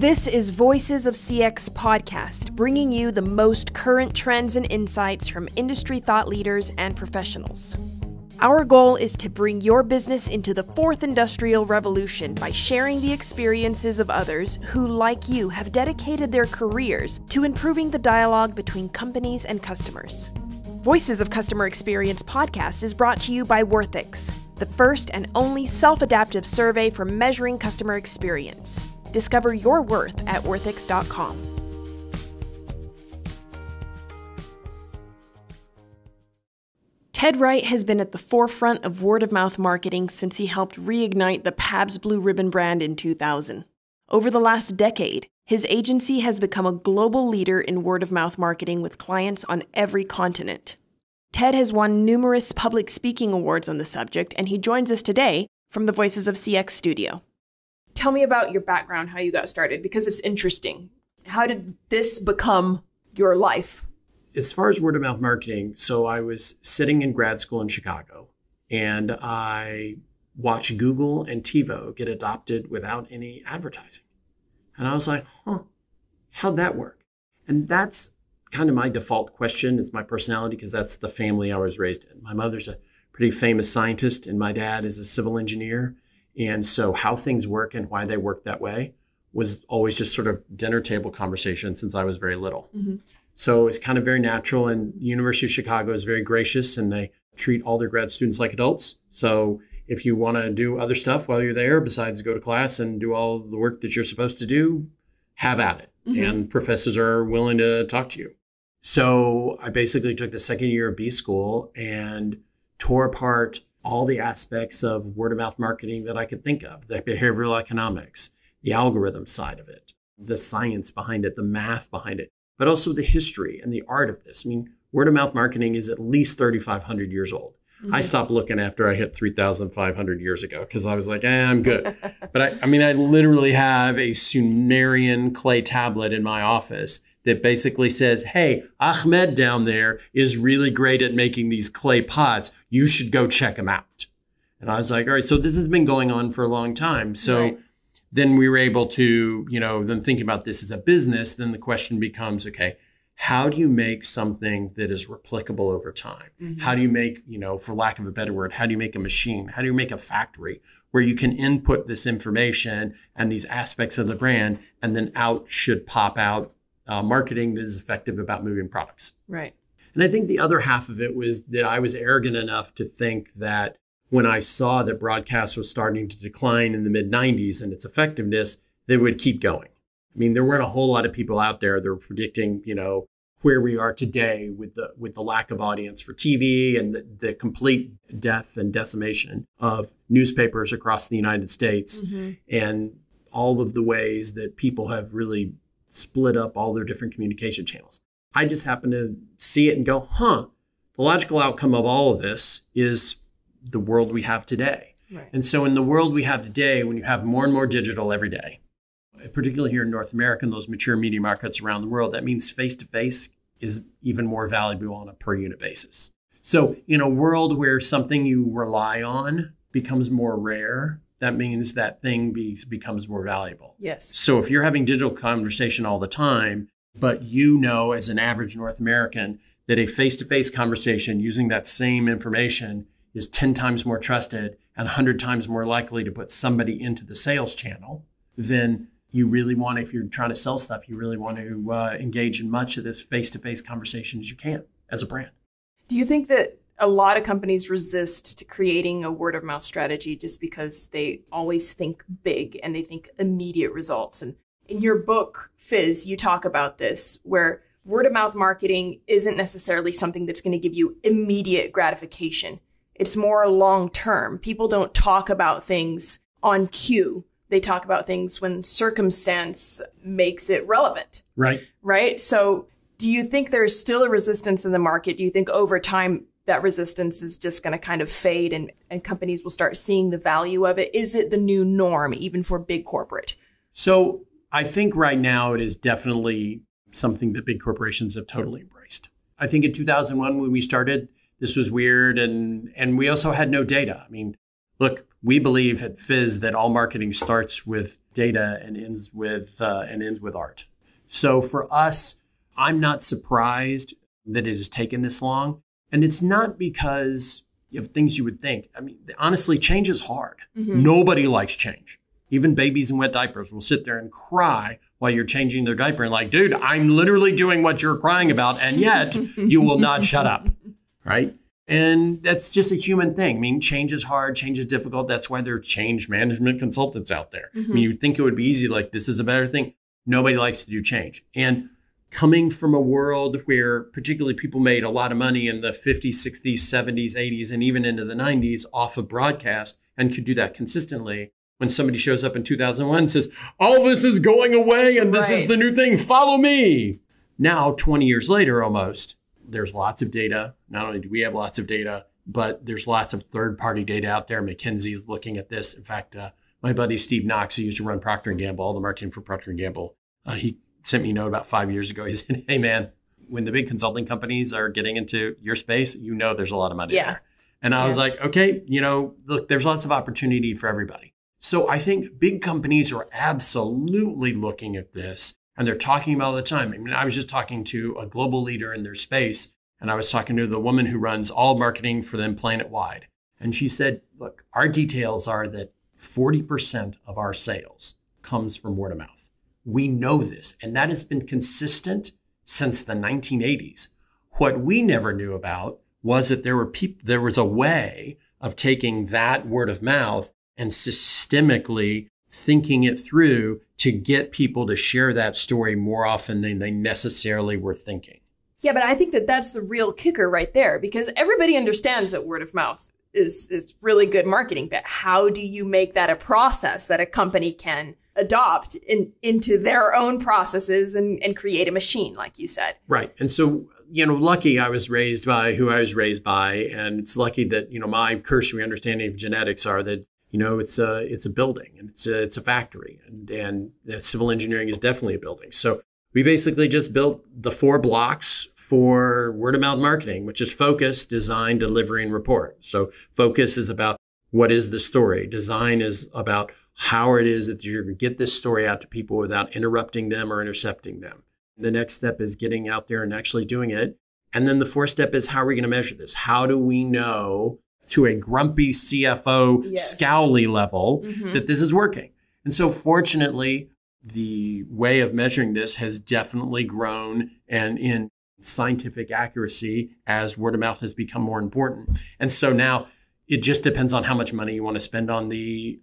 This is Voices of CX podcast, bringing you the most current trends and insights from industry thought leaders and professionals. Our goal is to bring your business into the fourth industrial revolution by sharing the experiences of others who, like you, have dedicated their careers to improving the dialogue between companies and customers. Voices of Customer Experience podcast is brought to you by Worthix, the first and only self-adaptive survey for measuring customer experience. Discover your worth at worthix.com. Ted Wright has been at the forefront of word-of-mouth marketing since he helped reignite the Pabst Blue Ribbon brand in 2000. Over the last decade, his agency has become a global leader in word-of-mouth marketing with clients on every continent. Ted has won numerous public speaking awards on the subject, and he joins us today from the Voices of CX studio. Tell me about your background, how you got started, because it's interesting. How did this become your life? As far as word-of-mouth marketing, so I was sitting in grad school in Chicago, and I watched Google and TiVo get adopted without any advertising. And I was like, huh, how'd that work? And that's kind of my default question. It's my personality because that's the family I was raised in. My mother's a pretty famous scientist, and my dad is a civil engineer. And so how things work and why they work that way was always just sort of dinner table conversation since I was very little. Mm-hmm. So it's kind of very natural, and the University of Chicago is very gracious and they treat all their grad students like adults. So if you want to do other stuff while you're there, besides go to class and do all the work that you're supposed to do, have at it. Mm-hmm. And professors are willing to talk to you. So I basically took the second year of B school and tore apart all the aspects of word-of-mouth marketing that I could think of, the behavioral economics, the algorithm side of it, the science behind it, the math behind it, but also the history and the art of this. I mean, word-of-mouth marketing is at least 3,500 years old. Mm-hmm. I stopped looking after I hit 3,500 years ago because I was like, I'm good. But I literally have a Sumerian clay tablet in my office that basically says, hey, Ahmed down there is really great at making these clay pots. You should go check him out. And I was like, all right, so this has been going on for a long time. So right. Then we were able to, then thinking about this as a business, then the question becomes, okay, how do you make something that is replicable over time? Mm-hmm. How do you make, for lack of a better word, how do you make a machine? How do you make a factory where you can input this information and these aspects of the brand, and then out should pop out marketing that is effective about moving products. Right. And I think the other half of it was that I was arrogant enough to think that when I saw that broadcast was starting to decline in the mid-90s and its effectiveness, they would keep going. I mean, there weren't a whole lot of people out there that were predicting, where we are today with the lack of audience for TV and the complete death and decimation of newspapers across the United States. Mm-hmm. And all of the ways that people have really split up all their different communication channels. I just happened to see it and go, the logical outcome of all of this is the world we have today. Right. And so in the world we have today, when you have more and more digital every day, particularly here in North America and those mature media markets around the world, that means face-to-face is even more valuable on a per unit basis. So in a world where something you rely on becomes more rare, that means that thing becomes more valuable. Yes. So if you're having digital conversation all the time, but as an average North American, that a face-to-face conversation using that same information is 10 times more trusted and 100 times more likely to put somebody into the sales channel, then you really want, if you're trying to sell stuff, you really want to engage in much of this face-to-face conversation as you can as a brand. Do you think that a lot of companies resist to creating a word of mouth strategy just because they always think big and they think immediate results? And in your book, Fizz, you talk about this, where word of mouth marketing isn't necessarily something that's going to give you immediate gratification. It's more long term. People don't talk about things on cue. They talk about things when circumstance makes it relevant. Right. Right. So do you think there's still a resistance in the market? Do you think over time that resistance is just going to kind of fade and companies will start seeing the value of it? Is it the new norm, even for big corporate? So I think right now it is definitely something that big corporations have totally embraced. I think in 2001, when we started, this was weird. And we also had no data. I mean, look, we believe at Fizz that all marketing starts with data and ends with art. So for us, I'm not surprised that it has taken this long. And it's not because of things you would think. I mean, honestly, change is hard. Mm-hmm. Nobody likes change. Even babies in wet diapers will sit there and cry while you're changing their diaper and like, dude, I'm literally doing what you're crying about. And yet you will not shut up. Right. And that's just a human thing. I mean, change is hard. Change is difficult. That's why there are change management consultants out there. Mm-hmm. I mean, you'd think it would be easy. Like, this is a better thing. Nobody likes to do change. And coming from a world where particularly people made a lot of money in the 50s, 60s, 70s, 80s, and even into the 90s off of broadcast and could do that consistently. When somebody shows up in 2001 and says, all this is going away and this is the new thing, follow me. Now, 20 years later almost, there's lots of data. Not only do we have lots of data, but there's lots of third-party data out there. McKinsey's looking at this. In fact, my buddy Steve Knox, who used to run Procter & Gamble, all the marketing for Procter & Gamble, he sent me a note about 5 years ago. He said, hey, man, when the big consulting companies are getting into your space, you know there's a lot of money there. And I was like, okay, you know, look, there's lots of opportunity for everybody. So I think big companies are absolutely looking at this and they're talking about it all the time. I mean, I was just talking to a global leader in their space and I was talking to the woman who runs all marketing for them planet-wide. And she said, look, our details are that 40% of our sales comes from word of mouth. We know this, and that has been consistent since the 1980s. What we never knew about was that there was a way of taking that word of mouth and systemically thinking it through to get people to share that story more often than they necessarily were thinking. Yeah, but I think that that's the real kicker right there, because everybody understands that word of mouth is really good marketing, but how do you make that a process that a company can adopt into their own processes and create a machine, like you said? Right. And so, you know, lucky I was raised by who I was raised by, and it's lucky that, you know, my cursory understanding of genetics are that, you know, it's a building and it's a factory, and civil engineering is definitely a building. So we basically just built the 4 blocks for word of mouth marketing, which is focus, design, delivery, and report. So focus is about what is the story. Design is about how it is that you're going to get this story out to people without interrupting them or intercepting them. The next step is getting out there and actually doing it. And then the 4th step is, how are we going to measure this? How do we know to a grumpy CFO, scowly level, that this is working? And so fortunately, the way of measuring this has definitely grown and in scientific accuracy as word of mouth has become more important. And so now it just depends on how much money you want to spend on the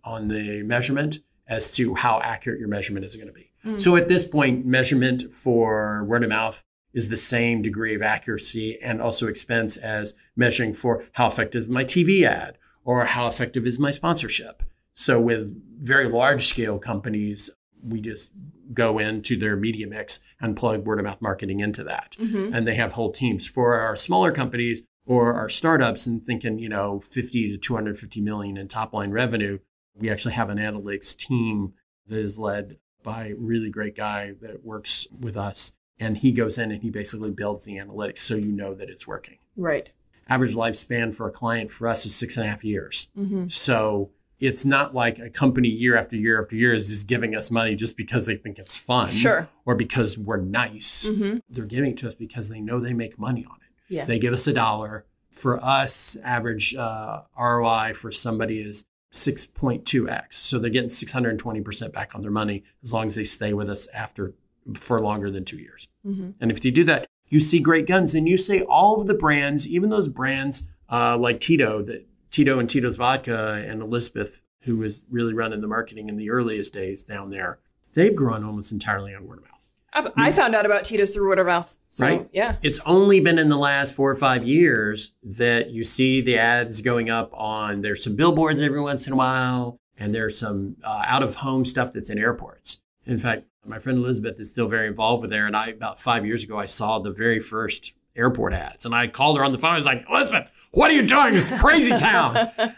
measurement as to how accurate your measurement is going to be. Mm. So at this point, measurement for word of mouth is the same degree of accuracy and also expense as measuring for how effective is my TV ad or how effective is my sponsorship. So with very large scale companies, we just go into their media mix and plug word of mouth marketing into that. Mm-hmm. And they have whole teams. For our smaller companies or our startups and thinking, you know, 50 to 250 million in top line revenue, we actually have an analytics team that is led by a really great guy that works with us. And he goes in and he basically builds the analytics so you know that it's working. Right. Average lifespan for a client for us is 6.5 years. Mm-hmm. So it's not like a company year after year after year is just giving us money just because they think it's fun. Sure. Or because we're nice. Mm-hmm. They're giving it to us because they know they make money on it. Yeah. They give us $1. For us, average ROI for somebody is 6.2x. So they're getting 620% back on their money as long as they stay with us after for longer than 2 years. Mm-hmm. And if you do that, you see great guns, and you see all of the brands, even those brands like Tito and Tito's Vodka and Elizabeth, who was really running the marketing in the earliest days down there, they've grown almost entirely on word of mouth. I found out about Tito's through word of mouth. So, right? Yeah. It's only been in the last 4 or 5 years that you see the ads going up on, there's some billboards every once in a while, and there's some out-of-home stuff that's in airports. In fact, my friend Elizabeth is still very involved with there. And I, about 5 years ago, I saw the very first airport ads. And I called her on the phone. I was like, Elizabeth, what are you doing? This is crazy town.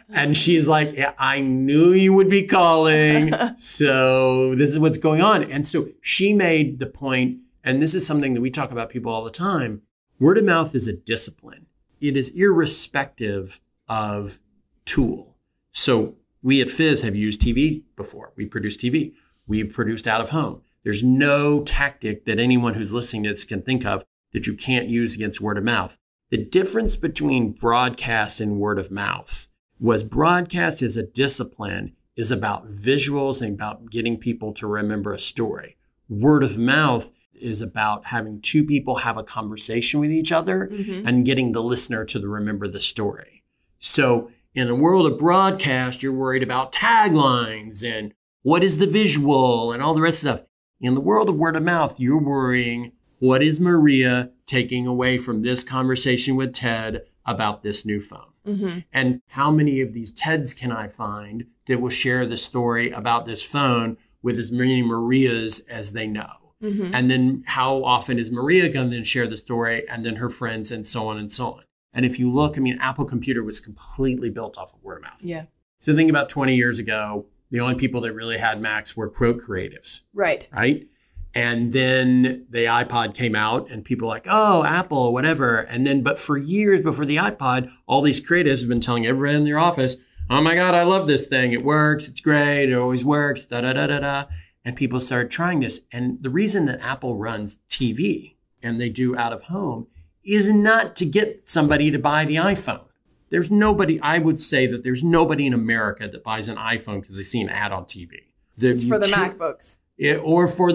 And she's like, yeah, I knew you would be calling. So this is what's going on. And so she made the point, and this is something that we talk about people all the time. Word of mouth is a discipline. It is irrespective of tool. So we at Fizz have used TV before. We produce TV. We've produced out of home. There's no tactic that anyone who's listening to this can think of that you can't use against word of mouth. The difference between broadcast and word of mouth was broadcast as a discipline is about visuals and about getting people to remember a story. Word of mouth is about having two people have a conversation with each other and getting the listener to remember the story. So in the world of broadcast, you're worried about taglines and what is the visual and all the rest of stuff. In the world of word of mouth, you're worrying, what is Maria taking away from this conversation with Ted about this new phone? And how many of these Teds can I find that will share the story about this phone with as many Marias as they know? And then how often is Maria going to then share the story and then her friends and so on and so on? And if you look, I mean, Apple Computer was completely built off of word of mouth. Yeah. So think about 20 years ago, the only people that really had Macs were quote creatives. Right. Right. And then the iPod came out and people were like, oh, Apple, whatever. And then, but for years before the iPod, all these creatives have been telling everyone in their office, oh my God, I love this thing. It works. It's great. It always works. Da, da, da, da, da. And people started trying this. And the reason that Apple runs TV and they do out of home is not to get somebody to buy the iPhone. There's nobody, I would say that there's nobody in America that buys an iPhone because they see an ad on TV. It's for the MacBooks. Or for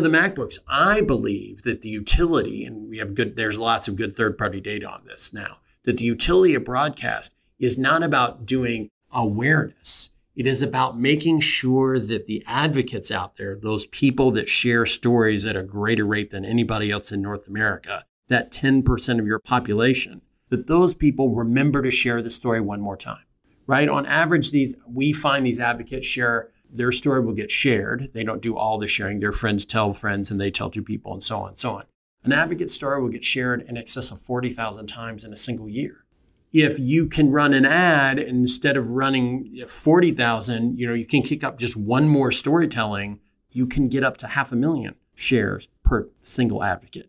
the MacBooks. I believe that the utility, and we have good, there's lots of good third-party data on this now, that the utility of broadcast is not about doing awareness. It is about making sure that the advocates out there, those people that share stories at a greater rate than anybody else in North America, that 10% of your population, that those people remember to share the story one more time, right? On average, we find these advocates share their story will get shared. They don't do all the sharing. Their friends tell friends and they tell two people and so on and so on. An advocate's story will get shared in excess of 40,000 times in a single year. If you can run an ad instead of running 40,000, you can kick up just one more storytelling, you can get up to 500,000 shares per single advocate.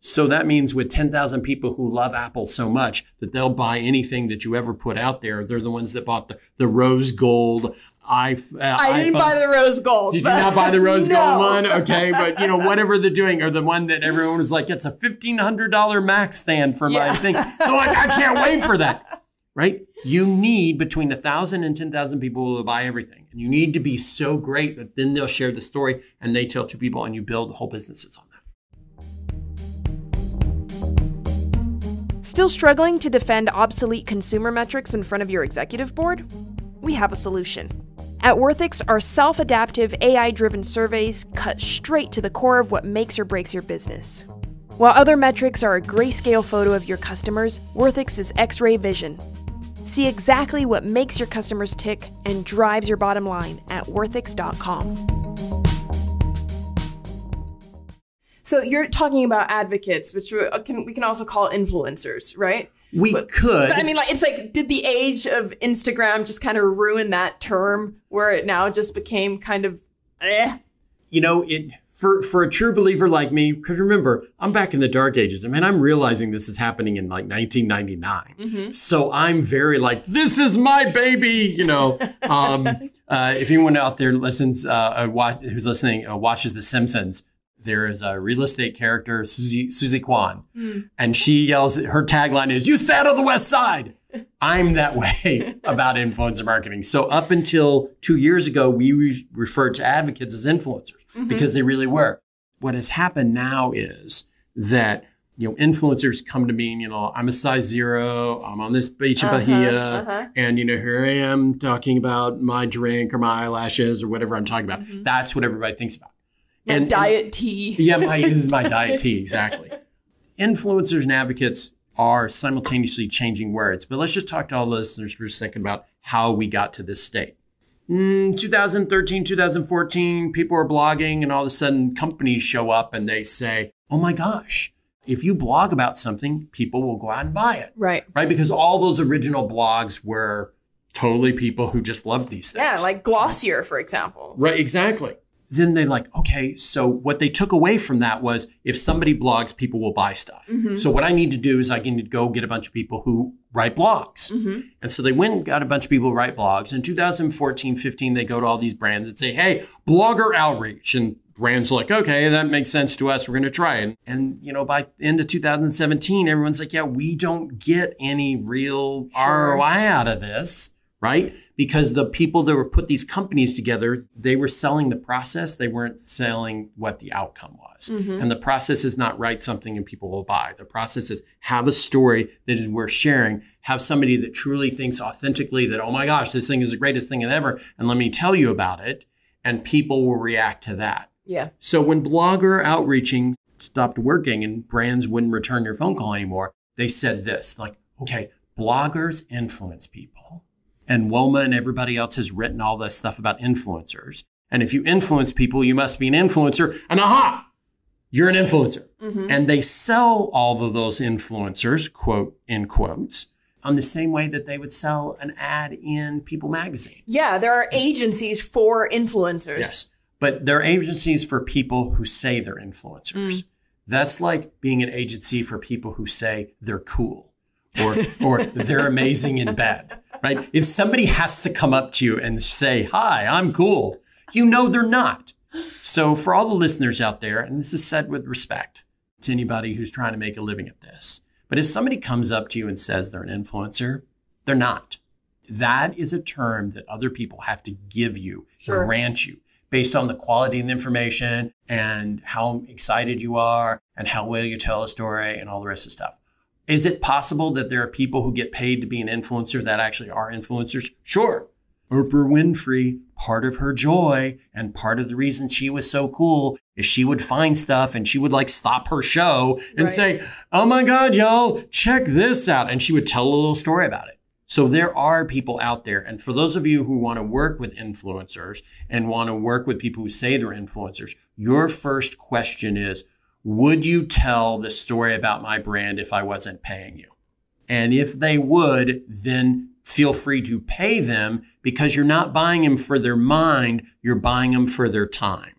So that means with 10,000 people who love Apple so much that they'll buy anything that you ever put out there. They're the ones that bought the rose gold I didn't buy the rose gold. Did you not buy the rose gold one? Okay, but whatever they're doing, or the one that everyone was like, it's a $1,500 Mac stand for my thing. So like, I can't wait for that, right? You need between 1,000 and 10,000 people who will buy everything. And you need to be so great that then they'll share the story and they tell two people and you build whole businesses on that. Still struggling to defend obsolete consumer metrics in front of your executive board? We have a solution. At Worthix, our self-adaptive, AI-driven surveys cut straight to the core of what makes or breaks your business. While other metrics are a grayscale photo of your customers, Worthix is X-ray vision. See exactly what makes your customers tick and drives your bottom line at worthix.com. So you're talking about advocates, which we can also call influencers, right? But I mean, it's like, did the age of Instagram just kind of ruin that term where it now just became kind of, for a true believer like me, because remember, I'm back in the dark ages. I mean, I'm realizing this is happening in like 1999. So I'm very like, this is my baby, if anyone out there watches The Simpsons, there is a real estate character, Suzy Kwan, and she yells, her tagline is, you sat on the West Side. I'm that way about influencer marketing. So up until 2 years ago, we referred to advocates as influencers because they really were. What has happened now is that, influencers come to me and, I'm a size zero, I'm on this beach in Bahia, and, here I am talking about my drink or my eyelashes or whatever I'm talking about. That's what everybody thinks about. And diet tea. This is my diet tea, exactly. Influencers and advocates are simultaneously changing words. But let's just talk to all the listeners for a second about how we got to this state. 2013, 2014, people are blogging and all of a sudden companies show up and they say, oh my gosh, if you blog about something, people will go out and buy it. Right? Because all those original blogs were totally people who just loved these things. Yeah, like Glossier, for example. Right, exactly. then they're like, okay, so what they took away from that was if somebody blogs, people will buy stuff. Mm-hmm. So what I need to do is I need to go get a bunch of people who write blogs. Mm-hmm. And so they went and got a bunch of people who write blogs. In 2014, 15, they go to all these brands and say, hey, blogger outreach. And brands are like, okay, that makes sense to us. We're going to try it. And, you know, by the end of 2017, everyone's like, yeah, we don't get any real ROI out of this. Right? Because the people that were put these companies together, they were selling the process. They weren't selling what the outcome was. Mm-hmm. And the process is not write something and people will buy. The process is have a story that is worth sharing. Have somebody that truly thinks authentically that, oh my gosh, this thing is the greatest thing ever. And let me tell you about it. And people will react to that. Yeah. So when blogger outreaching stopped working and brands wouldn't return your phone call anymore, they said this, like, okay, bloggers influence people. And Wilma and everybody else has written all this stuff about influencers. And if you influence people, you must be an influencer. And aha, you're an influencer. Mm-hmm. And they sell all of those influencers, quote, in quotes, on the same way that they would sell an ad in People magazine. Yeah, there are agencies for influencers. Yes, but there are agencies for people who say they're influencers. Mm. That's like being an agency for people who say they're cool or they're amazing in bed. Right? If somebody has to come up to you and say, hi, I'm cool, you know they're not. So for all the listeners out there, and this is said with respect to anybody who's trying to make a living at this, but if somebody comes up to you and says they're an influencer, they're not. That is a term that other people have to give you, sure, grant you, based on the quality of the information and how excited you are and how well you tell a story and all the rest of the stuff. Is it possible that there are people who get paid to be an influencer that actually are influencers? Sure. Oprah Winfrey, part of her joy and part of the reason she was so cool is she would find stuff and she would like stop her show and say, oh my God, y'all, check this out. And she would tell a little story about it. So there are people out there. And for those of you who want to work with influencers and want to work with people who say they're influencers, your first question is, would you tell the story about my brand if I wasn't paying you? And if they would, then feel free to pay them because you're not buying them for their mind, you're buying them for their time.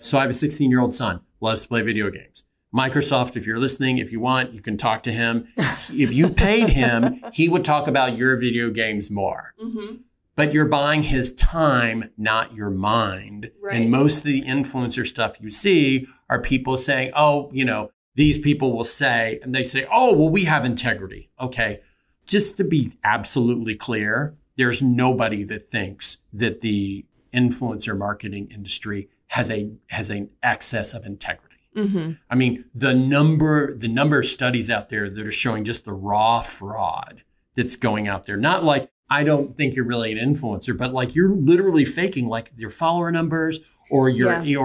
So I have a 16-year-old son, loves to play video games. Microsoft, if you're listening, if you want, you can talk to him. If you paid him, he would talk about your video games more. Mm-hmm. But you're buying his time, not your mind. Right. And most of the influencer stuff you see are people saying, oh, you know, these people will say, and they say, oh, well, we have integrity. Okay, just to be absolutely clear, there's nobody that thinks that the influencer marketing industry has an excess of integrity. Mm-hmm. I mean, the number of studies out there that are showing just the raw fraud that's going out there, not like, I don't think you're really an influencer, but like you're literally faking like your follower numbers or your you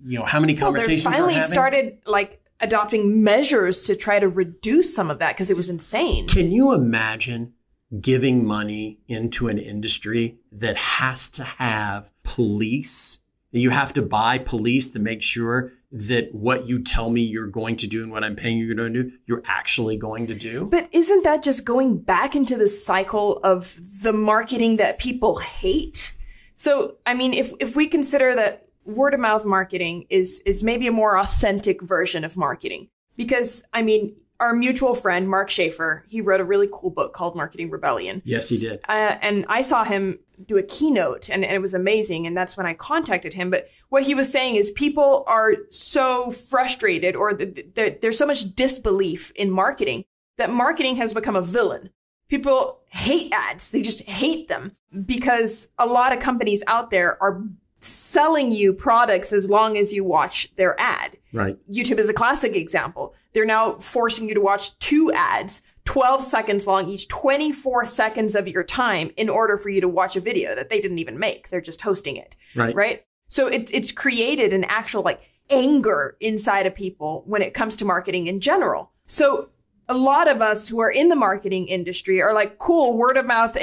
know, how many conversations you're having. Well, they finally started like adopting measures to try to reduce some of that because it was insane. Can you imagine giving money into an industry that has to have police? You have to buy police to make sure that what you tell me you're going to do and what I'm paying you to do, you're actually going to do. But isn't that just going back into the cycle of the marketing that people hate? So, I mean, if we consider that word of mouth marketing is maybe a more authentic version of marketing, because, I mean, our mutual friend, Mark Schaefer, he wrote a really cool book called Marketing Rebellion. Yes, he did. And I saw him do a keynote and it was amazing. And that's when I contacted him. But what he was saying is people are so frustrated or there's so much disbelief in marketing that marketing has become a villain. People hate ads. They just hate them because a lot of companies out there are selling you products as long as you watch their ad. Right. YouTube is a classic example. They're now forcing you to watch 2 ads, 12 seconds long, each 24 seconds of your time in order for you to watch a video that they didn't even make. They're just hosting it. Right. Right. So it's created an actual like anger inside of people when it comes to marketing in general. So a lot of us who are in the marketing industry are like, cool, word of mouth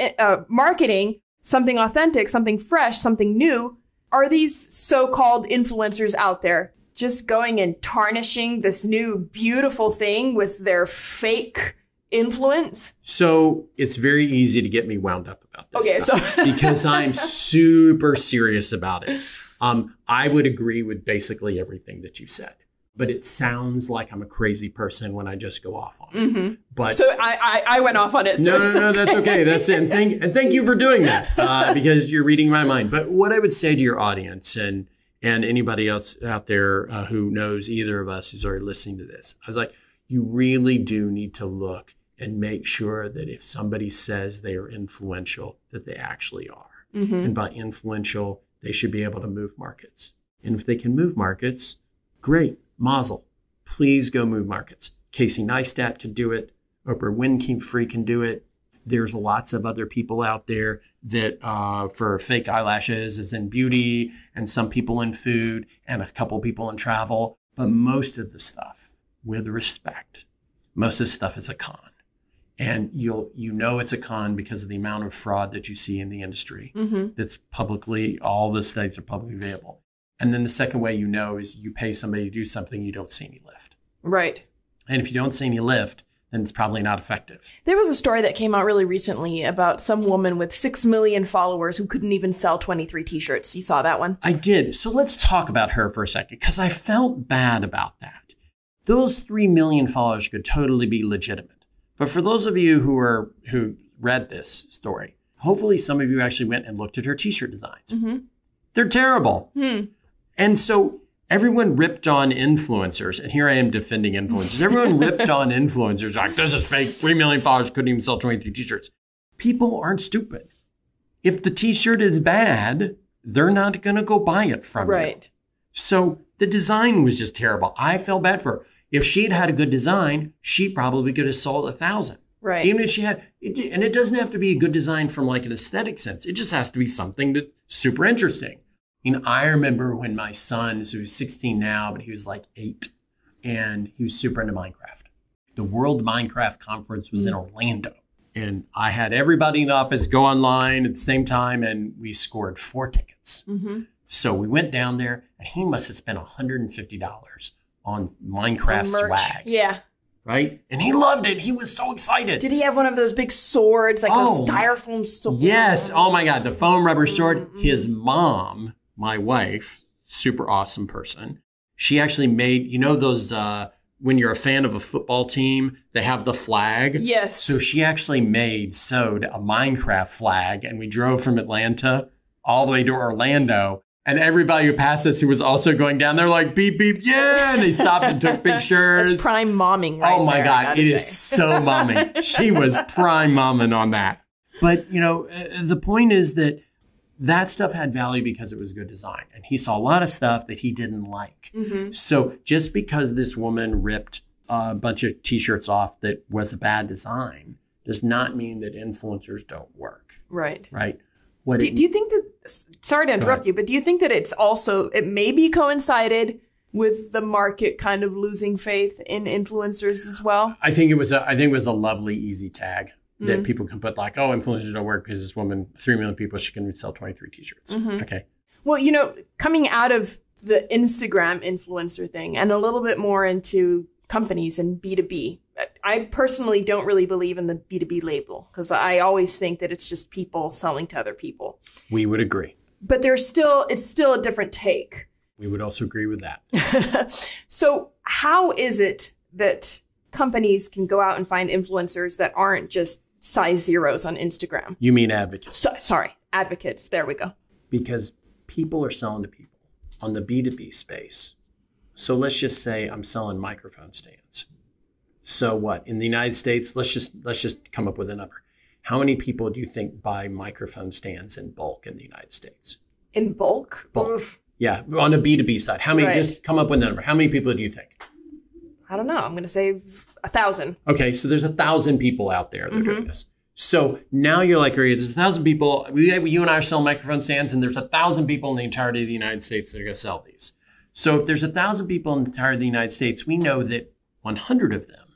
marketing, something authentic, something fresh, something new. Are these so-called influencers out there just going and tarnishing this new beautiful thing with their fake influence? So it's very easy to get me wound up about this, okay, stuff, because I'm super serious about it. I would agree with basically everything that you said. But it sounds like I'm a crazy person when I just go off on it. Mm-hmm. But so I went off on it. So no, that's okay. That's it. And thank you for doing that because you're reading my mind. But what I would say to your audience and anybody else out there who knows either of us who's already listening to this, I was like, you really do need to look and make sure that if somebody says they are influential, that they actually are. Mm-hmm. And by influential, they should be able to move markets. And if they can move markets, great. Mazel, please go move markets. Casey Neistat can do it. Oprah Winfrey can do it. There's lots of other people out there that for fake eyelashes is in beauty and some people in food and a couple people in travel. But most of the stuff, with respect, most of the stuff is a con. And you know it's a con because of the amount of fraud that you see in the industry. Mm-hmm. That's publicly, all those things are publicly available. And then the second way you know is you pay somebody to do something, you don't see any lift. Right. And if you don't see any lift, then it's probably not effective. There was a story that came out really recently about some woman with 6 million followers who couldn't even sell 23 t-shirts. You saw that one? I did. So let's talk about her for a second, because I felt bad about that. Those 3 million followers could totally be legitimate. But for those of you who read this story, hopefully some of you actually went and looked at her t-shirt designs. Mm-hmm. They're terrible. Hmm. And so everyone ripped on influencers. And here I am defending influencers. Everyone ripped on influencers like, this is fake. 3 million followers couldn't even sell 23 t-shirts. People aren't stupid. If the t-shirt is bad, they're not going to go buy it from you. Right. So the design was just terrible. I felt bad for her. If she'd had a good design, she probably could have sold 1,000. Right. Even if she had, and it doesn't have to be a good design from like an aesthetic sense. It just has to be something that's super interesting. And I remember when my son, so he's 16 now, but he was like 8, and he was super into Minecraft. The World Minecraft Conference was in Orlando, and I had everybody in the office go online at the same time, and we scored 4 tickets. Mm-hmm. So we went down there, and he must have spent $150 on Minecraft swag. Yeah. Right? And he loved it. He was so excited. Did he have one of those big swords, like those styrofoam swords? Yes. Oh, my God. The foam rubber sword. Mm-hmm. His mom... my wife, super awesome person. She actually made, you know those, when you're a fan of a football team, they have the flag. Yes. So she actually sewed a Minecraft flag, and we drove from Atlanta all the way to Orlando. And everybody who passed us who was also going down there like, beep, beep, yeah. And they stopped and took pictures. That's prime momming right there. Oh, my God. It is so momming. She was prime momming on that. But, you know, the point is that that stuff had value because it was good design. And he saw a lot of stuff that he didn't like. Mm-hmm. So just because this woman ripped a bunch of t-shirts off that was a bad design does not mean that influencers don't work. Right. Right. Do you think that, sorry to interrupt you, but do you think that it's also, it maybe coincided with the market kind of losing faith in influencers as well? I think it was a lovely, easy tag. That mm-hmm. people can put like, oh, influencers don't work because this woman, 3 million people, she can sell 23 t-shirts. Mm-hmm. Okay. Well, you know, coming out of the Instagram influencer thing and a little bit more into companies and B2B, I personally don't really believe in the B2B label because I always think that it's just people selling to other people. We would agree. But there's still, it's still a different take. We would also agree with that. So how is it that companies can go out and find influencers that aren't just size zeros on Instagram? You mean advocates? Sorry, advocates. There we go. Because people are selling to people on the B2B space. So let's just say I'm selling microphone stands. So what? In the United States, let's just come up with a number. How many people do you think buy microphone stands in bulk in the United States? In bulk? Bulk. Oof. Yeah, on a B2B side. How many? Right. Just come up with a number. How many people do you think? I don't know. I'm going to say 1,000. Okay. So there's 1,000 people out there that are doing this. So now you're like, there's 1,000 people. You and I are selling microphone stands, and there's 1,000 people in the entirety of the United States that are going to sell these. So if there's 1,000 people in the entirety of the United States, we know that 100 of them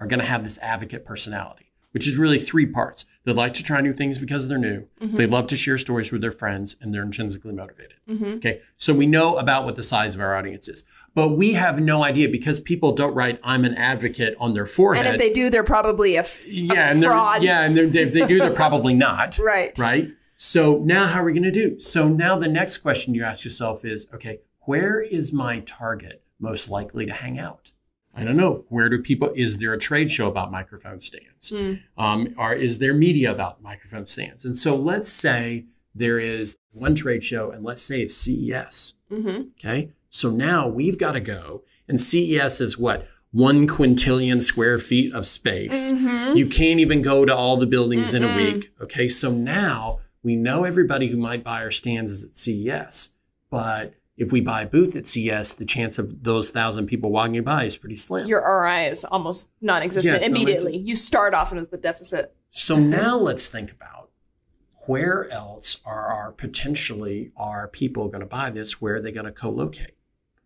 are going to have this advocate personality, which is really 3 parts. They like to try new things because they're new. Mm-hmm. They love to share stories with their friends, and they're intrinsically motivated. Mm-hmm. Okay. So we know about what the size of our audience is. But we have no idea because people don't write, I'm an advocate on their forehead. And if they do, they're probably a fraud. Yeah, and if they do, they're probably not. Right. Right. So now how are we going to do? So now the next question you ask yourself is, okay, where is my target most likely to hang out? I don't know. Where do people, is there a trade show about microphone stands? Or is there media about microphone stands? And so let's say there is one trade show and let's say it's CES. Okay. So now we've got to go, and CES is what? 1 quintillion square feet of space. You can't even go to all the buildings in a week. Okay. So now we know everybody who might buy our stands is at CES, but if we buy a booth at CES, the chance of those 1,000 people walking by is pretty slim. Your ROI is almost non-existent immediately. You start off with the deficit. So now let's think about where else are potentially people going to buy this? Where are they going to co-locate?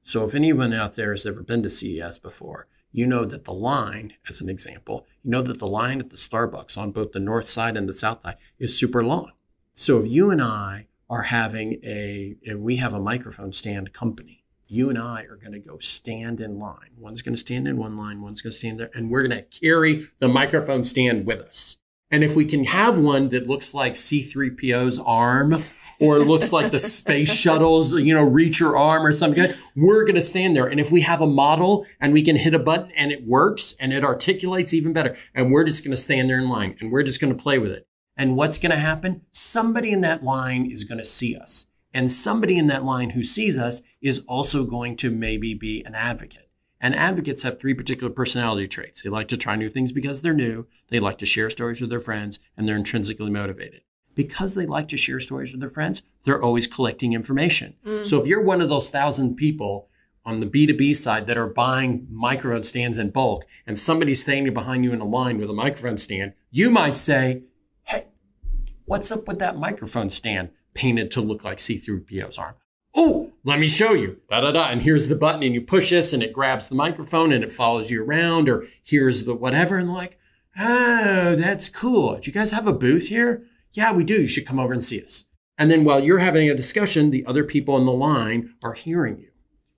So if anyone out there has ever been to CES before, you know that the line, as an example, you know that the line at the Starbucks on both the north side and the south side is super long. So if you and I are having we have a microphone stand company, you and I are going to go stand in line. One's going to stand in one line, one's going to stand there, and we're going to carry the microphone stand with us. And if we can have one that looks like C-3PO's arm or looks like the space shuttle's, you know, reacher arm or something, we're going to stand there. And if we have a model and we can hit a button and it works and it articulates even better, and we're just going to stand there in line and we're just going to play with it. And what's going to happen? Somebody in that line is going to see us. And somebody in that line who sees us is also going to maybe be an advocate. And advocates have 3 particular personality traits. They like to try new things because they're new. They like to share stories with their friends, and they're intrinsically motivated. Because they like to share stories with their friends, they're always collecting information. So if you're one of those 1,000 people on the B2B side that are buying microphone stands in bulk, and somebody's standing behind you in a line with a microphone stand, you might say, hey, what's up with that microphone stand painted to look like C-3PO's arm? Oh, let me show you, da-da-da, and here's the button, and you push this, and it grabs the microphone, and it follows you around, or here's the whatever, and like, oh, that's cool. Do you guys have a booth here? Yeah, we do. You should come over and see us. And then while you're having a discussion, the other people in the line are hearing you,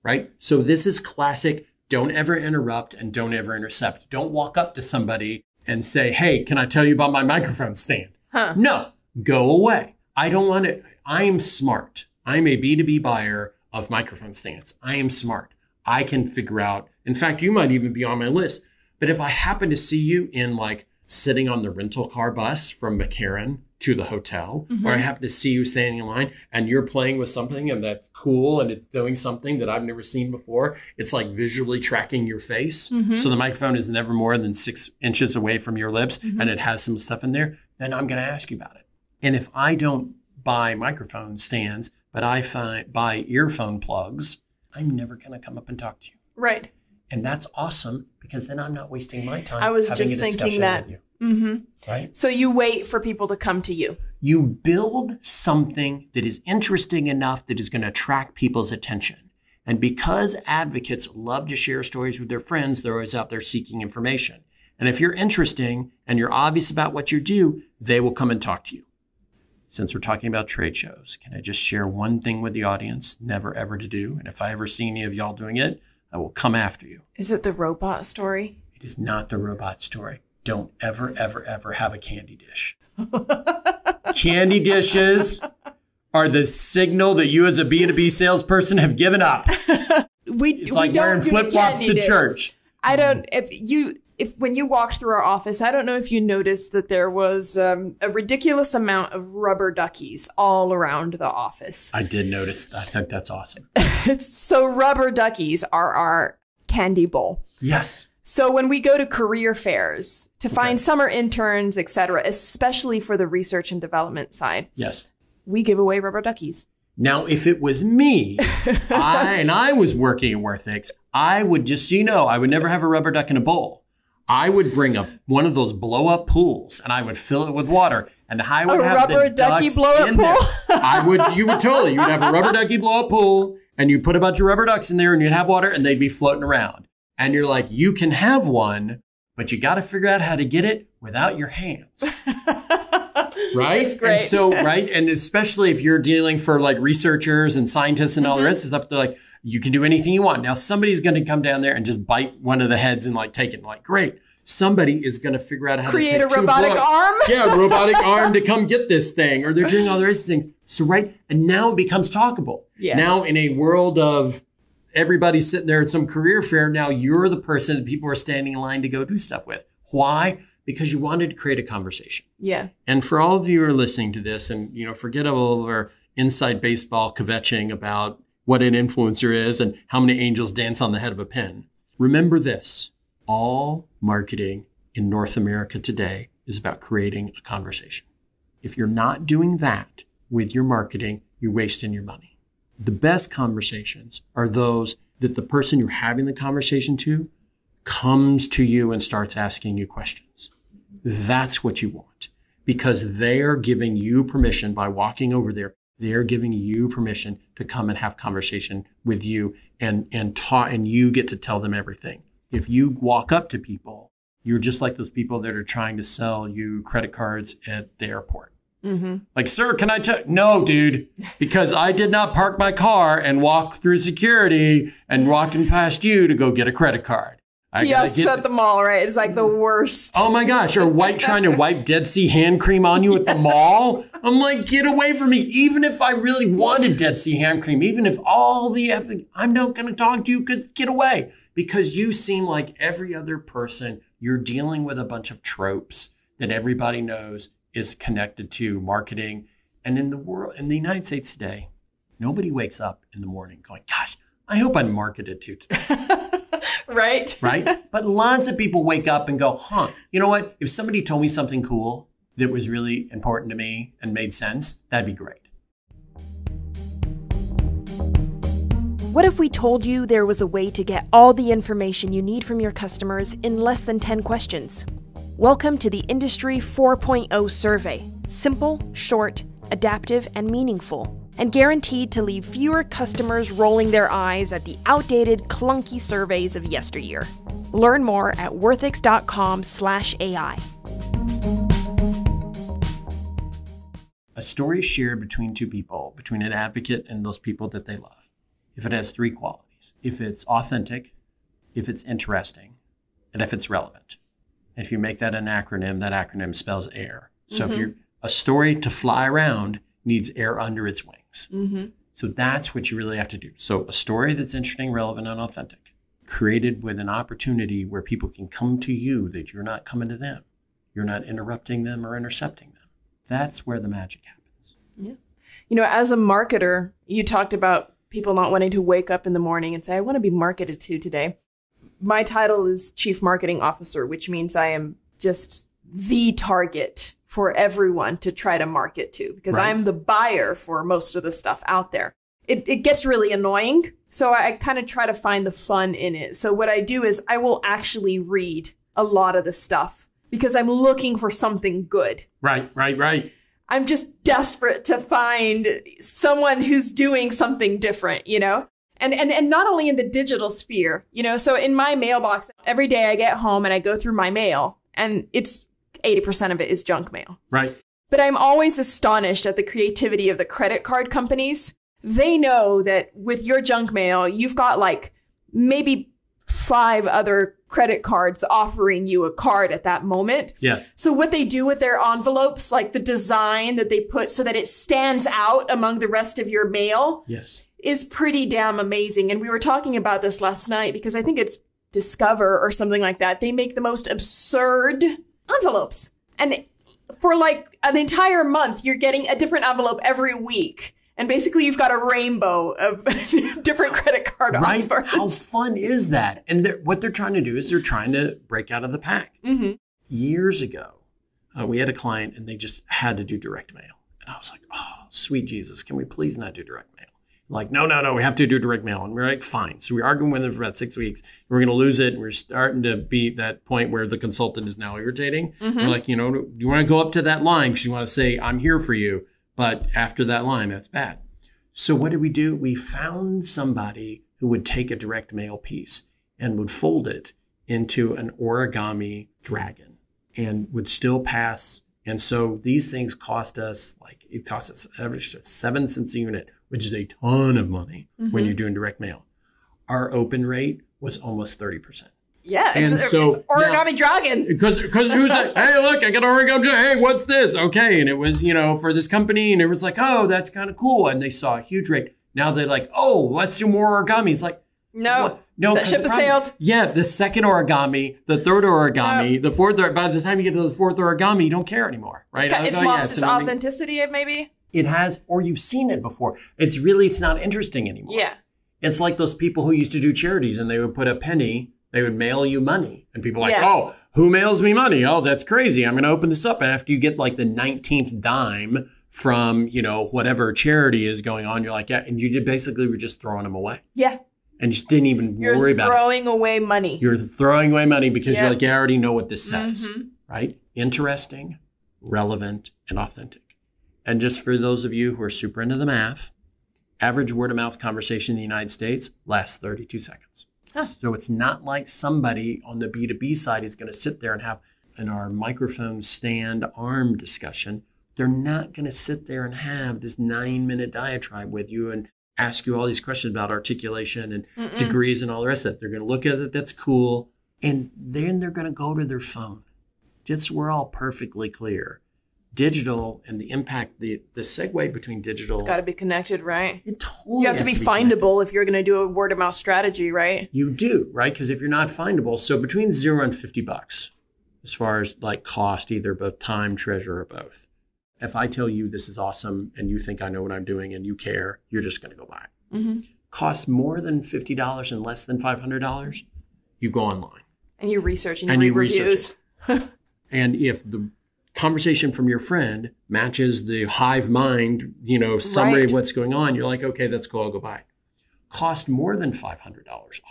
right? So this is classic, don't ever interrupt and don't ever intercept. Don't walk up to somebody and say, hey, can I tell you about my microphone stand? No, go away. I don't want to. I am smart. I'm a B2B buyer of microphone stands. I am smart. I can figure out. In fact, you might even be on my list. But if I happen to see you in like sitting on the rental car bus from McCarran to the hotel, or I happen to see you standing in line and you're playing with something and that's cool and it's doing something that I've never seen before, it's like visually tracking your face. So the microphone is never more than 6 inches away from your lips and it has some stuff in there, then I'm going to ask you about it. And if I don't buy microphone stands, but I buy earphone plugs, I'm never going to come up and talk to you. Right. And that's awesome because then I'm not wasting my time. I was just thinking that. Right? So you wait for people to come to you. You build something that is interesting enough that is going to attract people's attention. And because advocates love to share stories with their friends, they're always out there seeking information. And if you're interesting and you're obvious about what you do, they will come and talk to you. Since we're talking about trade shows, can I just share one thing with the audience, never ever to do? And if I ever see any of y'all doing it, I will come after you. Is it the robot story? It is not the robot story. Don't ever, ever, ever have a candy dish. Candy dishes are the signal that you as a B2B salesperson have given up. It's like wearing flip-flops to church. I don't, when you walked through our office, I don't know if you noticed that there was a ridiculous amount of rubber duckies all around the office. I did notice. I think that's awesome. So rubber duckies are our candy bowl. Yes. So when we go to career fairs to find summer interns, et cetera, especially for the research and development side. Yes. We give away rubber duckies. Now, if it was me and I was working at Worthix, I would just, you know, I would never have a rubber duck in a bowl. I would bring up one of those blow-up pools and I would fill it with water and I would have the ducks in there. You would have a rubber ducky blow-up pool and you put a bunch of rubber ducks in there and you'd have water and they'd be floating around. And you're like, you can have one, but you got to figure out how to get it without your hands. Right? That's great. And so, right? And especially if you're dealing for like researchers and scientists and all the rest of stuff, they're like, you can do anything you want. Now somebody's going to come down there and just bite one of the heads and like take it and like, great. somebody is going to figure out how to create a robotic arm. Yeah, robotic arm to come get this thing, or they're doing all those things. So, right. And now it becomes talkable. Yeah. Now in a world of everybody sitting there at some career fair, now you're the person that people are standing in line to go do stuff with. Why? Because you wanted to create a conversation. Yeah. And for all of you who are listening to this, and, you know, forget all of our inside baseball kvetching about what an influencer is and how many angels dance on the head of a pin. Remember this, all marketing in North America today is about creating a conversation. If you're not doing that with your marketing, you're wasting your money. The best conversations are those that the person you're having the conversation to comes to you and starts asking you questions. That's what you want, because they are giving you permission by walking over there. They're giving you permission to come and have conversation with you and you get to tell them everything. If you walk up to people, you're just like those people that are trying to sell you credit cards at the airport. Mm-hmm. Like, sir, can I tell? No, dude, because I did not park my car and walk through security and walking past you to go get a credit card. Yes, at the mall, right? It's like the worst. Oh my gosh, or trying to wipe Dead Sea hand cream on you at the mall. I'm like, get away from me. Even if I really wanted Dead Sea hand cream, even if all the effing, I'm not going to talk to you, because get away. Because you seem like every other person. You're dealing with a bunch of tropes that everybody knows is connected to marketing. And in the world, in the United States today, nobody wakes up in the morning going, gosh, I hope I'm marketed to today. Right. Right. But lots of people wake up and go, huh, you know what? If somebody told me something cool that was really important to me and made sense, that'd be great. What if we told you there was a way to get all the information you need from your customers in less than 10 questions? Welcome to the Industry 4.0 survey. Simple, short, adaptive, and meaningful, and guaranteed to leave fewer customers rolling their eyes at the outdated, clunky surveys of yesteryear. Learn more at worthix.com/AI. A story is shared between two people, between an advocate and those people that they love, if it has three qualities: if it's authentic, if it's interesting, and if it's relevant. And if you make that acronym spells air. So if you're a story to fly around needs air under its wings. Mm-hmm. So that's what you really have to do. So a story that's interesting, relevant, and authentic, created with an opportunity where people can come to you, that you're not coming to them. You're not interrupting them or intercepting them. That's where the magic happens. Yeah. You know, as a marketer, you talked about people not wanting to wake up in the morning and say, I want to be marketed to today. My title is Chief Marketing Officer, which means I am just the target for everyone to try to market to, because right. I'm the buyer for most of the stuff out there. It gets really annoying. So I kind of try to find the fun in it. So what I do is I will actually read a lot of the stuff because I'm looking for something good. Right, right, right. I'm just desperate to find someone who's doing something different, you know? And not only in the digital sphere, you know, so in my mailbox, every day I get home and I go through my mail, and it's 80% of it is junk mail. Right. But I'm always astonished at the creativity of the credit card companies. They know that with your junk mail, you've got like maybe 5 other credit cards offering you a card at that moment. Yeah. So what they do with their envelopes, like the design that they put so that it stands out among the rest of your mail, yes, is pretty damn amazing. And we were talking about this last night because I think it's Discover or something like that. They make the most absurd envelopes. And for like an entire month, you're getting a different envelope every week. And basically, you've got a rainbow of different credit card offers. Right? How fun is that? And what they're trying to do is they're trying to break out of the pack. Mm-hmm. Years ago, we had a client and they just had to do direct mail. And I was like, oh, sweet Jesus, can we please not do direct mail? Like, no, we have to do direct mail. And we're like, fine. So we're arguing with them for about 6 weeks. We're going to lose it. And we're starting to be at that point where the consultant is now irritating. Mm-hmm. We're like, you know, you want to go up to that line because you want to say, I'm here for you. But after that line, that's bad. So what did we do? We found somebody who would take a direct mail piece and would fold it into an origami dragon and would still pass. And so these things cost us, like, it cost us average 7 cents a unit, which is a ton of money when you're doing direct mail. Our open rate was almost 30%. Yeah, and it's origami dragon. Because who's like, hey, look, I got origami dragon. Hey, what's this? Okay, and it was, you know, for this company, and it was like, oh, that's kind of cool, and they saw a huge rate. Now they're like, oh, let's do more origami. It's like, no, what? No, that ship has sailed. Yeah, the second origami, the third origami, the fourth. By the time you get to the fourth origami, you don't care anymore, right? It's lost its authenticity, maybe. It has, or you've seen it before. It's not interesting anymore. Yeah, it's like those people who used to do charities and they would put a penny. They would mail you money. And people are like, oh, who mails me money? Oh, that's crazy. I'm going to open this up. And after you get like the 19th dime from, you know, whatever charity is going on, you're like, yeah. And you basically were just throwing them away. Yeah. And just didn't even worry about it. You're throwing away money. You're throwing away money because you're like, yeah, I already know what this says. Mm-hmm. Right? Interesting, relevant, and authentic. And just for those of you who are super into the math, average word of mouth conversation in the United States lasts 32 seconds. Huh. So it's not like somebody on the B2B side is going to sit there and have our microphone stand arm discussion. They're not going to sit there and have this 9-minute diatribe with you and ask you all these questions about articulation and degrees and all the rest of it. They're going to look at it. That's cool. And then they're going to go to their phone. Just, we're all perfectly clear. Digital and the impact, the segue between digital. It's got to be connected, right? It totally. You have to be findable connected. If you're going to do a word of mouth strategy, right? You do, right? Because if you're not findable, so between $0 and $50, as far as like cost, either both time, treasure, or both. If I tell you this is awesome and you think I know what I'm doing and you care, you're just going to go buy it. Mm-hmm. Costs more than $50 and less than $500, you go online. And you research and you read reviews. And if the conversation from your friend matches the hive mind, you know, summary of what's going on, you're like, okay, that's cool, I'll go buy it. Cost more than $500,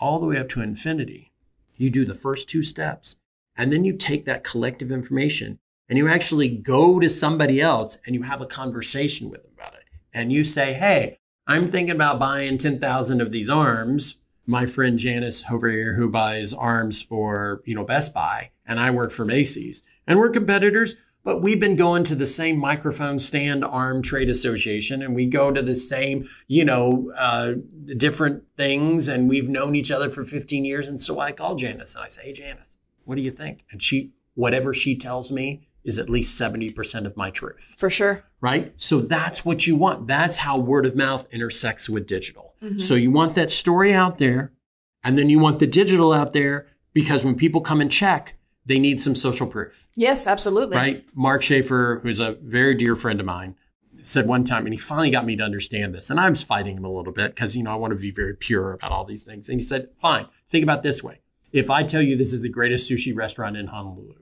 all the way up to infinity. You do the first two steps, and then you take that collective information and you actually go to somebody else and you have a conversation with them about it. And you say, hey, I'm thinking about buying 10,000 of these arms. My friend Janice over here who buys arms for, you know, Best Buy, and I work for Macy's, and we're competitors. But we've been going to the same microphone stand arm trade association, and we go to the same, you know, different things, and we've known each other for 15 years. And so I call Janice and I say, hey, Janice, what do you think? And she, whatever she tells me is at least 70% of my truth. For sure. Right? So that's what you want. That's how word of mouth intersects with digital. Mm-hmm. So you want that story out there, and then you want the digital out there, because when people come and check, they need some social proof. Yes, absolutely. Right? Mark Schaefer, who's a very dear friend of mine, said one time, and he finally got me to understand this. And I was fighting him a little bit because, you know, I want to be very pure about all these things. And he said, fine, think about it this way. If I tell you this is the greatest sushi restaurant in Honolulu,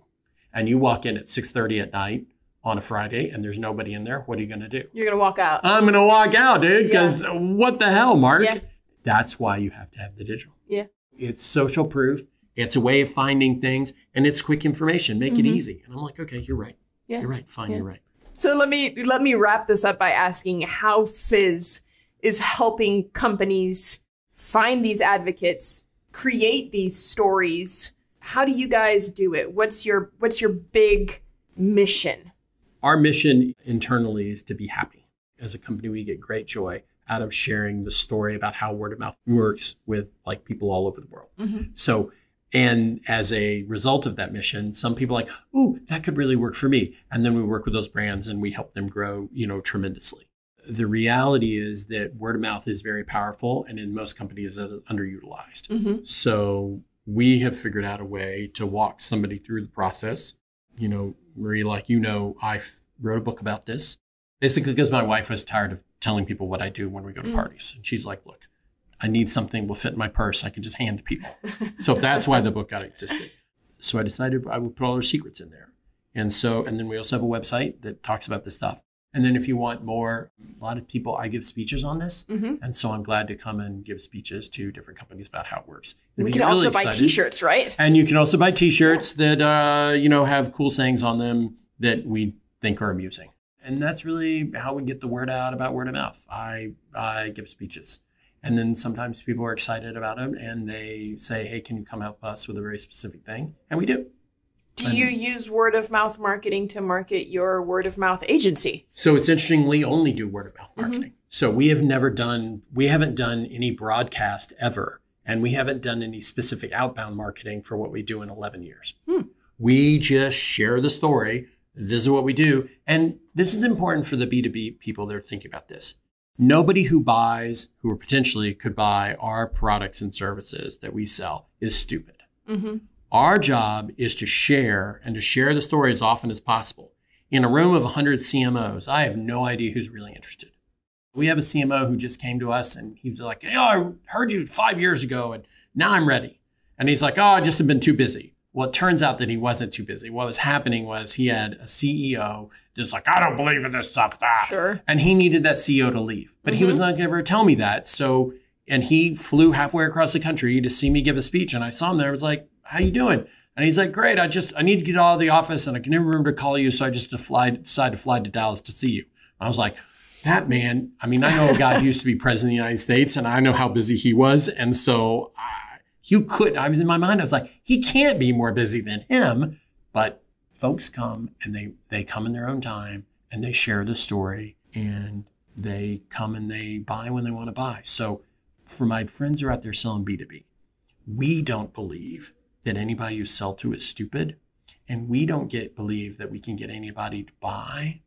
and you walk in at 6:30 at night on a Friday and there's nobody in there, what are you going to do? You're going to walk out. I'm going to walk out, dude, because what the hell, Mark? Yeah. That's why you have to have the digital. Yeah. It's social proof. It's a way of finding things, and it's quick information. Make it easy. And I'm like, okay, you're right. Yeah. You're right. Fine, you're right. So let me wrap this up by asking how Fizz is helping companies find these advocates, create these stories. How do you guys do it? What's your big mission? Our mission internally is to be happy. As a company, we get great joy out of sharing the story about how word of mouth works with like people all over the world. Mm-hmm. So. And as a result of that mission, some people are like, ooh, that could really work for me. And then we work with those brands and we help them grow, you know, tremendously. The reality is that word of mouth is very powerful, and in most companies it's underutilized. Mm-hmm. So we have figured out a way to walk somebody through the process. You know, Marie, like, you know, I wrote a book about this basically because my wife was tired of telling people what I do when we go to parties. And she's like, look, I need something will fit in my purse. I can just hand to people. So that's why the book got existed. So I decided I would put all our secrets in there. And then we also have a website that talks about this stuff. And then if you want more, a lot of people, I give speeches on this. Mm-hmm. And so I'm glad to come and give speeches to different companies about how it works. And we can also buy t-shirts, right? And you can also buy t-shirts that, you know, have cool sayings on them that we think are amusing. And that's really how we get the word out about word of mouth. I give speeches. And then sometimes people are excited about them and they say, hey, can you come help us with a very specific thing? And we do. Do you use word of mouth marketing to market your word of mouth agency? So it's interesting, we only do word of mouth marketing. Mm-hmm. So we haven't done any broadcast ever And we haven't done any specific outbound marketing for what we do in 11 years. We just share the story. This is what we do. And this is important for the B2B people that are thinking about this. Nobody who buys, who potentially could buy our products and services that we sell is stupid. Mm-hmm. Our job is to share and to share the story as often as possible. In a room of 100 CMOs, I have no idea who's really interested. We have a CMO who just came to us and he was like, "Hey, I heard you 5 years ago and now I'm ready." And he's like, "Oh, I just have been too busy." Well, it turns out that he wasn't too busy. What was happening was he had a CEO that's like, "I don't believe in this stuff." Sure. And he needed that CEO to leave. But mm-hmm. he was not going to ever tell me that. So, and he flew halfway across the country to see me give a speech. And I saw him there. I was like, "How you doing?" And he's like, "Great. I need to get out of the office and I can never remember to call you. So I just decided to fly to Dallas to see you." I was like, that man, I mean, I know a guy who used to be president of the United States and I know how busy he was. And so I was in my mind, I was like, he can't be more busy than him. But folks come and they come in their own time and they share the story and they come and they buy when they want to buy. So for my friends who are out there selling B2B, we don't believe that anybody you sell to is stupid. And we don't believe that we can get anybody to buy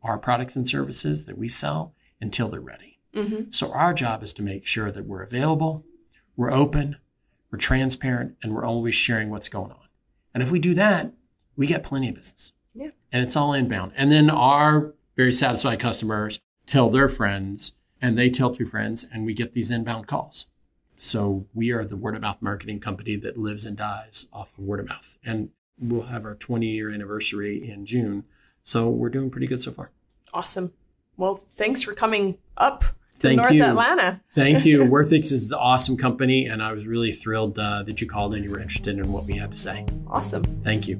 our products and services that we sell until they're ready. Mm-hmm. So our job is to make sure that we're available, we're open, we're transparent, and we're always sharing what's going on. And if we do that, we get plenty of business. Yeah. And it's all inbound. And then our very satisfied customers tell their friends and they tell two friends and we get these inbound calls. So we are the word of mouth marketing company that lives and dies off of word of mouth. And we'll have our 20-year anniversary in June. So we're doing pretty good so far. Awesome. Well, thanks for coming up to North Atlanta. Thank you. Worthix is an awesome company. And I was really thrilled that you called and you were interested in what we had to say. Awesome. Thank you.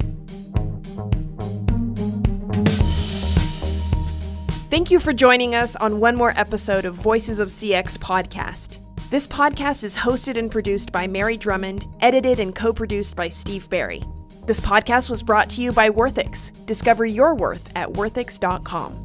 Thank you for joining us on one more episode of Voices of CX podcast. This podcast is hosted and produced by Mary Drummond, edited and co-produced by Steve Berry. This podcast was brought to you by Worthix. Discover your worth at worthix.com.